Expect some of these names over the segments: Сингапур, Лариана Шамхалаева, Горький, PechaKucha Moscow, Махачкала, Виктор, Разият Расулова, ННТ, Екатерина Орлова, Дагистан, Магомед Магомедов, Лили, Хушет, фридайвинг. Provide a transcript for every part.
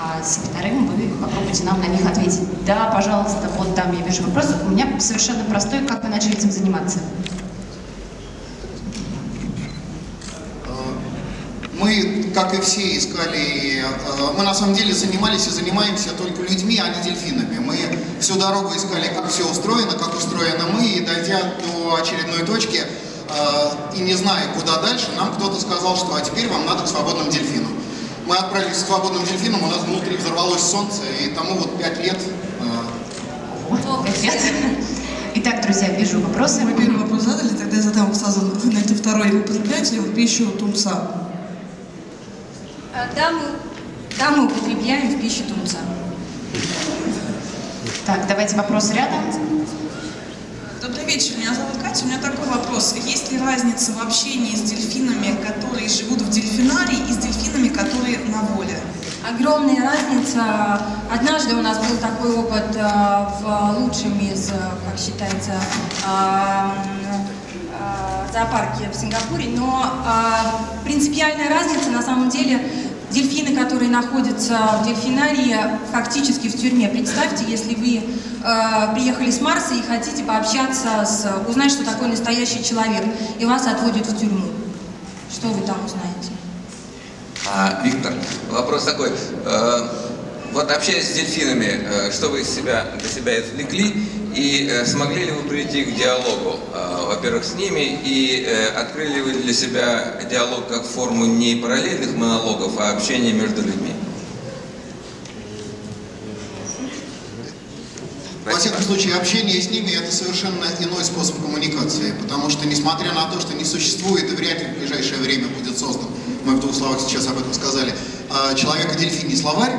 а секретарем вы попробуйте нам на них ответить. Да, пожалуйста, вот там я вижу вопрос. У меня совершенно простой, как вы начали этим заниматься? Мы, как и все, искали, мы на самом деле занимались и занимаемся только людьми, а не дельфинами. Мы всю дорогу искали, как все устроено, как устроено мы, и дойдя до очередной точки и не зная, куда дальше, нам кто-то сказал, что а теперь вам надо к свободным дельфинам. Мы отправились к свободным дельфинам, у нас внутри взорвалось солнце, и тому вот 5 лет. Вот 5 лет. Итак, друзья, вижу вопросы. Мы первый вопрос задали, тогда я задам сразу на это второй. Вы потребляете ли вы пищу тунца? Да, мы употребляем в пищу тунца. Так, давайте вопрос рядом. Добрый вечер, меня зовут Катя. У меня такой вопрос. Есть ли разница в общении с дельфинами, которые живут в дельфинарии, и с дельфинами, которые на воле? Огромная разница. Однажды у нас был такой опыт в лучшем из, как считается, зоопарке в Сингапуре, но принципиальная разница на самом деле дельфины, которые находятся в дельфинарии, фактически в тюрьме. Представьте, если вы приехали с Марса и хотите пообщаться, узнать, что такое настоящий человек, и вас отводят в тюрьму. Что вы там узнаете? Виктор, вопрос такой. Вот общаясь с дельфинами, что вы для себя извлекли? И смогли ли вы прийти к диалогу, во-первых, с ними, и открыли ли вы для себя диалог как форму не параллельных монологов, а общения между людьми? Во всяком случае, общение с ними – это совершенно иной способ коммуникации, потому что, несмотря на то, что не существует и вряд ли в ближайшее время будет создан, мы в 2 словах сейчас об этом сказали, «Человек-дельфиний словарь»,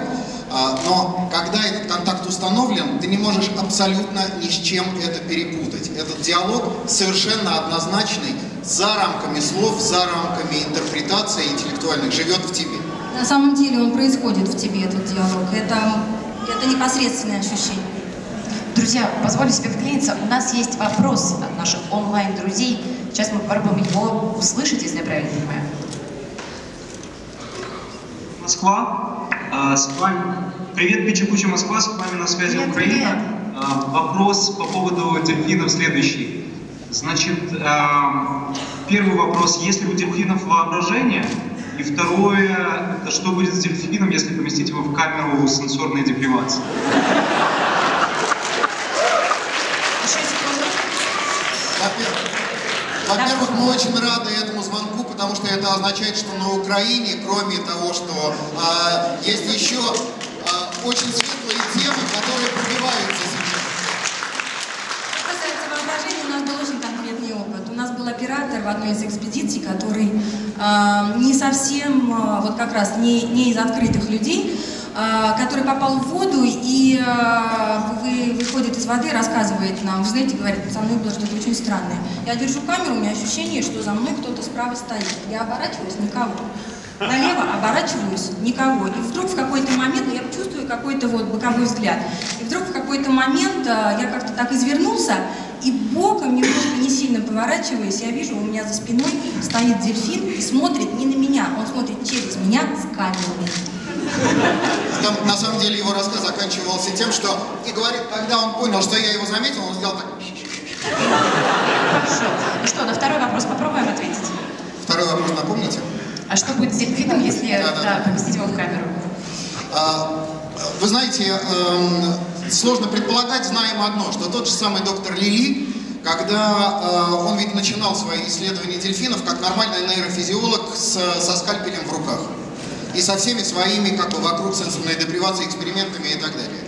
но когда этот контакт установлен, ты не можешь абсолютно ни с чем это перепутать. Этот диалог совершенно однозначный, за рамками слов, за рамками интерпретации интеллектуальных, живет в тебе. На самом деле он происходит в тебе, этот диалог. Это непосредственное ощущение. Друзья, позволю себе вклиниться. У нас есть вопрос от наших онлайн-друзей. Сейчас мы попробуем его услышать, если я правильно понимаю. Москва. С вами... Привет, PechaKucha Moscow, с вами на связи Украина. Вопрос по поводу дельфинов следующий. Значит, первый вопрос, есть ли у дельфинов воображение? И второе, это что будет с дельфином, если поместить его в камеру сенсорной депривации? Во-первых, мы очень рады этому звонку, потому что это означает, что на Украине, кроме того, что есть еще очень светлые темы, которые пробиваются сейчас. Что касается воображения, у нас был очень конкретный опыт. У нас был оператор в одной из экспедиций, который не совсем, вот как раз, не из открытых людей, который попал в воду и выходит из воды, рассказывает нам, знаете, говорит, со мной было что-то очень странное. Я держу камеру, у меня ощущение, что за мной кто-то справа стоит. Я оборачиваюсь, никого. Налево оборачиваюсь, никого. И вдруг в какой-то момент, я чувствую какой-то вот боковой взгляд, и вдруг в какой-то момент я как-то так извернулся, и боком, немножко не сильно поворачиваясь, я вижу, у меня за спиной стоит дельфин и смотрит не на меня, он смотрит через меня с камерой. Там, на самом деле, его рассказ заканчивался тем, что, и говорит, когда он понял, что я его заметил, он сделал так. Хорошо. Ну что, на второй вопрос попробуем ответить? Второй вопрос напомните? А что будет с дельфином, если поместить его в камеру? Вы знаете, сложно предполагать, знаем одно, что тот же самый доктор Лили, когда он ведь начинал свои исследования дельфинов, как нормальный нейрофизиолог со скальпелем в руках. И со всеми своими, как бы, вокруг сенсорной депривации, экспериментами и так далее.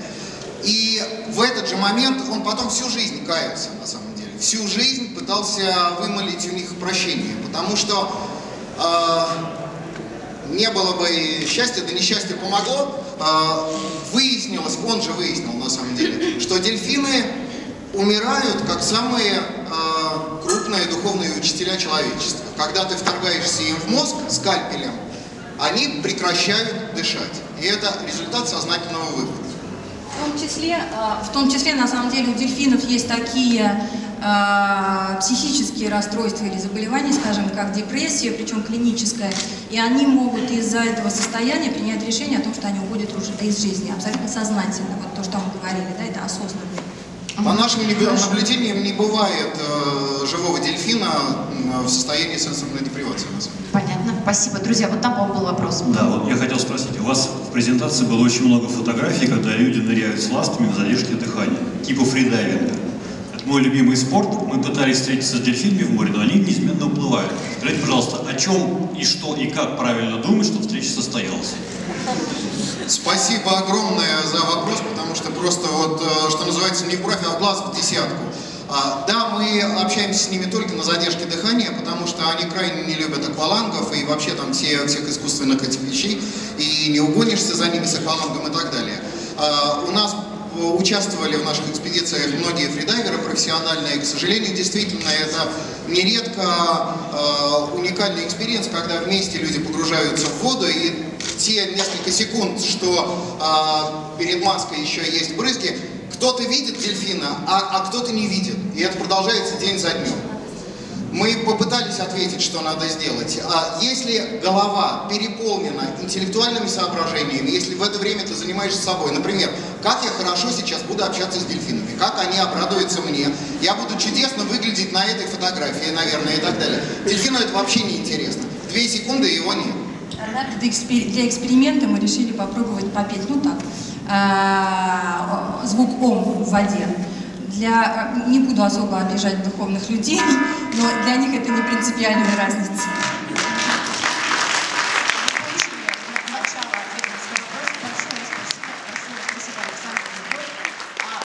И в этот же момент он потом всю жизнь каялся, на самом деле. Всю жизнь пытался вымолить у них прощение, потому что не было бы счастья, да несчастье помогло. Выяснилось, он же выяснил, на самом деле, что дельфины умирают, как самые крупные духовные учителя человечества. Когда ты вторгаешься им в мозг скальпелем, они прекращают дышать. И это результат сознательного выбора. В том числе, на самом деле, у дельфинов есть такие психические расстройства или заболевания, скажем, как депрессия, причем клиническая, и они могут из-за этого состояния принять решение о том, что они уходят уже из жизни, абсолютно сознательно, вот то, что мы говорили, да, это осознанно. По нашим наблюдениям не бывает живого дельфина в состоянии сенсорной депривации. Понятно, спасибо. Друзья, вот там был вопрос. Да, вот я хотел спросить, у вас в презентации было очень много фотографий, когда люди ныряют с ластами в задержке дыхания, типа фридайвинга. Мой любимый спорт. Мы пытались встретиться с дельфинами в море, но они неизменно уплывают. Скажите, пожалуйста, о чем и что и как правильно думать, чтобы встреча состоялась? Спасибо огромное за вопрос, потому что просто вот, что называется, не в бровь, а в глаз в десятку. Да, мы общаемся с ними только на задержке дыхания, потому что они крайне не любят аквалангов и вообще там всех искусственных этих вещей, и не угонишься за ними с аквалангом и так далее. У нас участвовали в наших экспедициях многие фридайверы профессиональные. К сожалению, действительно, это нередко уникальный экспириенс, когда вместе люди погружаются в воду, и те несколько секунд, что перед маской еще есть брызги, кто-то видит дельфина, а кто-то не видит. И это продолжается день за днем. Мы попытались ответить, что надо сделать. Если голова переполнена интеллектуальными соображениями, если в это время ты занимаешься собой, например, как я хорошо сейчас буду общаться с дельфинами, как они обрадуются мне, я буду чудесно выглядеть на этой фотографии, наверное, и так далее. Дельфину это вообще не интересно. 2 секунды его нет. Однако для эксперимента мы решили попробовать попеть, ну так, звук ом в воде. Не буду особо обижать духовных людей, но для них это не принципиальная разница.